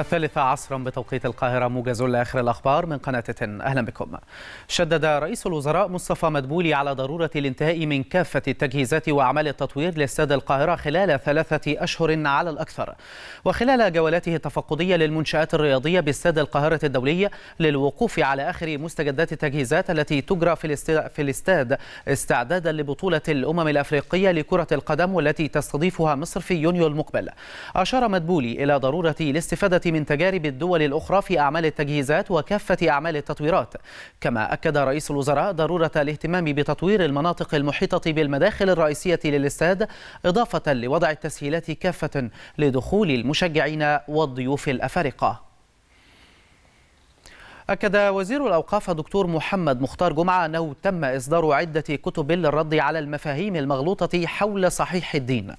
الثالثة عصرا بتوقيت القاهرة، موجز لآخر الأخبار من قناة تن. أهلا بكم. شدد رئيس الوزراء مصطفى مدبولي على ضرورة الانتهاء من كافة التجهيزات وأعمال التطوير لاستاد القاهرة خلال 3 أشهر على الأكثر. وخلال جولاته التفقدية للمنشآت الرياضية باستاد القاهرة الدولية للوقوف على آخر مستجدات التجهيزات التي تجرى في الاستاد استعدادا لبطولة الأمم الأفريقية لكرة القدم والتي تستضيفها مصر في يونيو المقبل، أشار مدبولي إلى ضرورة الاستفادة من تجارب الدول الأخرى في أعمال التجهيزات وكافة أعمال التطويرات. كما أكد رئيس الوزراء ضرورة الاهتمام بتطوير المناطق المحيطة بالمداخل الرئيسية للاستاد، إضافة لوضع التسهيلات كافة لدخول المشجعين والضيوف الأفارقة. أكد وزير الأوقاف الدكتور محمد مختار جمعة أنه تم إصدار عدة كتب للرد على المفاهيم المغلوطة حول صحيح الدين.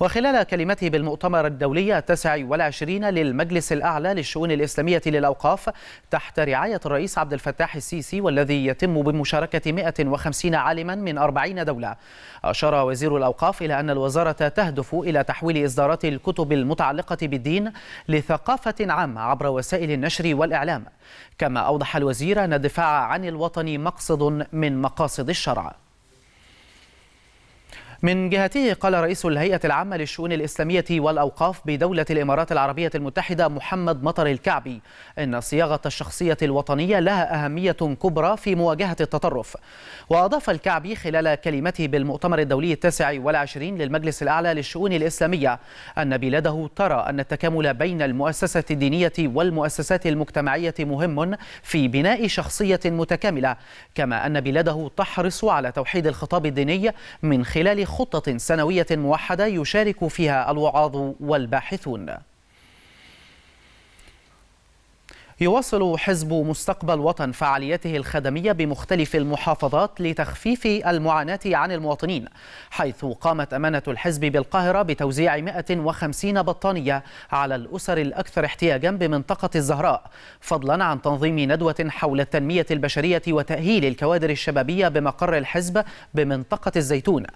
وخلال كلمته بالمؤتمر الدولي 29 للمجلس الأعلى للشؤون الإسلامية للأوقاف تحت رعاية الرئيس عبد الفتاح السيسي، والذي يتم بمشاركة 150 عالما من 40 دولة، أشار وزير الأوقاف إلى أن الوزارة تهدف إلى تحويل إصدارات الكتب المتعلقة بالدين لثقافة عامة عبر وسائل النشر والإعلام. كما أوضح الوزير أن الدفاع عن الوطن مقصد من مقاصد الشرع. من جهته قال رئيس الهيئة العامة للشؤون الإسلامية والأوقاف بدولة الإمارات العربية المتحدة محمد مطر الكعبي إن صياغة الشخصية الوطنية لها أهمية كبرى في مواجهة التطرف. وأضاف الكعبي خلال كلمته بالمؤتمر الدولي 29 للمجلس الأعلى للشؤون الإسلامية أن بلاده ترى أن التكامل بين المؤسسة الدينية والمؤسسات المجتمعية مهم في بناء شخصية متكاملة، كما أن بلاده تحرص على توحيد الخطاب الديني من خلال خطة سنوية موحدة يشارك فيها الوعاظ والباحثون. يواصل حزب مستقبل وطن فعاليته الخدمية بمختلف المحافظات لتخفيف المعاناة عن المواطنين، حيث قامت أمانة الحزب بالقاهرة بتوزيع 150 بطانية على الأسر الأكثر احتياجا بمنطقة الزهراء، فضلا عن تنظيم ندوة حول التنمية البشرية وتأهيل الكوادر الشبابية بمقر الحزب بمنطقة الزيتون.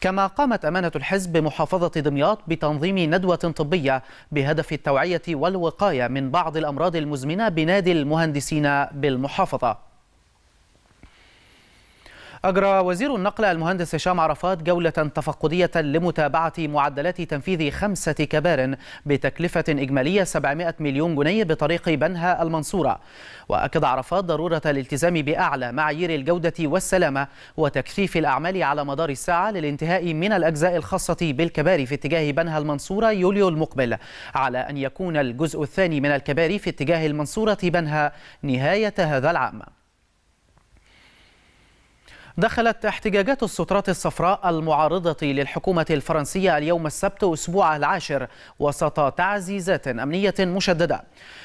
كما قامت أمانة الحزب بمحافظة دمياط بتنظيم ندوة طبية بهدف التوعية والوقاية من بعض الأمراض المزمنة بنادي المهندسين بالمحافظة. أجرى وزير النقل المهندس هشام عرفات جولة تفقدية لمتابعة معدلات تنفيذ 5 كبار بتكلفة إجمالية 700 مليون جنيه بطريق بنها المنصورة. وأكد عرفات ضرورة الالتزام بأعلى معايير الجودة والسلامة وتكثيف الأعمال على مدار الساعة للانتهاء من الأجزاء الخاصة بالكباري في اتجاه بنها المنصورة يوليو المقبل، على أن يكون الجزء الثاني من الكباري في اتجاه المنصورة بنها نهاية هذا العام. دخلت احتجاجات السترات الصفراء المعارضة للحكومة الفرنسية اليوم السبت أسبوعها العاشر وسط تعزيزات أمنية مشددة.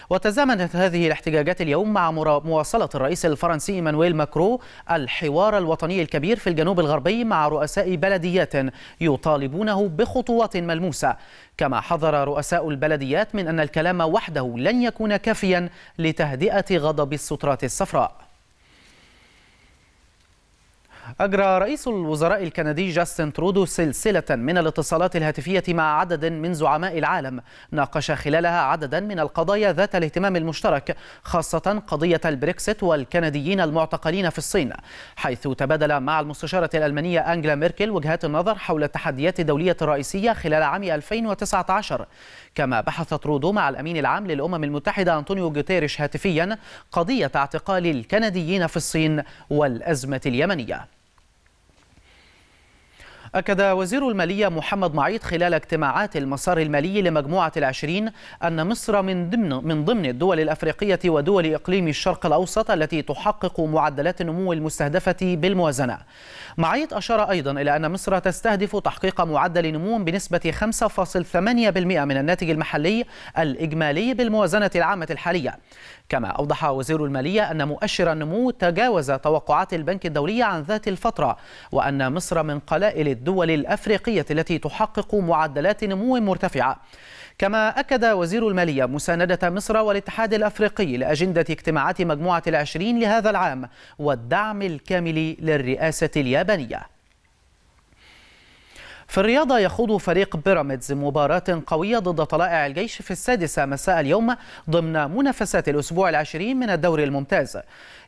وتزامنت هذه الاحتجاجات اليوم مع مواصلة الرئيس الفرنسي مانويل ماكرون الحوار الوطني الكبير في الجنوب الغربي مع رؤساء بلديات يطالبونه بخطوات ملموسة. كما حذر رؤساء البلديات من أن الكلام وحده لن يكون كافيا لتهدئة غضب السترات الصفراء. أجرى رئيس الوزراء الكندي جاستن ترودو سلسلة من الاتصالات الهاتفية مع عدد من زعماء العالم، ناقش خلالها عددا من القضايا ذات الاهتمام المشترك، خاصة قضية البريكسيت والكنديين المعتقلين في الصين، حيث تبادل مع المستشارة الألمانية أنجلا ميركل وجهات النظر حول التحديات الدولية الرئيسية خلال عام 2019. كما بحث ترودو مع الأمين العام للأمم المتحدة أنطونيو غوتيريش هاتفيا قضية اعتقال الكنديين في الصين والأزمة اليمنية. أكد وزير المالية محمد معيط خلال اجتماعات المسار المالي لمجموعة العشرين أن مصر من ضمن الدول الأفريقية ودول إقليم الشرق الأوسط التي تحقق معدلات النمو المستهدفة بالموازنة. معيط أشار أيضا إلى أن مصر تستهدف تحقيق معدل نمو بنسبة 5.8% من الناتج المحلي الإجمالي بالموازنة العامة الحالية. كما أوضح وزير المالية أن مؤشر النمو تجاوز توقعات البنك الدولي عن ذات الفترة، وأن مصر من قلائل الدول الأفريقية التي تحقق معدلات نمو مرتفعة. كما أكد وزير المالية مساندة مصر والاتحاد الأفريقي لأجندة اجتماعات مجموعة العشرين لهذا العام والدعم الكامل للرئاسة اليابانية. في الرياضة يخوض فريق بيراميدز مباراة قوية ضد طلائع الجيش في 6 مساء اليوم ضمن منافسات الأسبوع ال20 من الدوري الممتاز.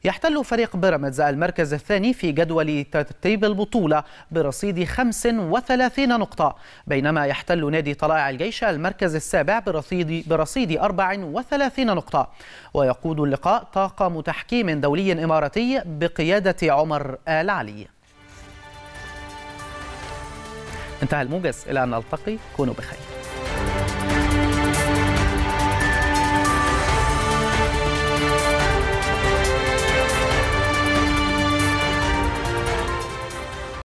يحتل فريق بيراميدز المركز الثاني في جدول ترتيب البطولة برصيد 35 نقطة، بينما يحتل نادي طلائع الجيش المركز السابع برصيد 34 نقطة. ويقود اللقاء طاقم تحكيم دولي إماراتي بقيادة عمر آل علي. انتهى الموجز، إلى أن نلتقي، كونوا بخير.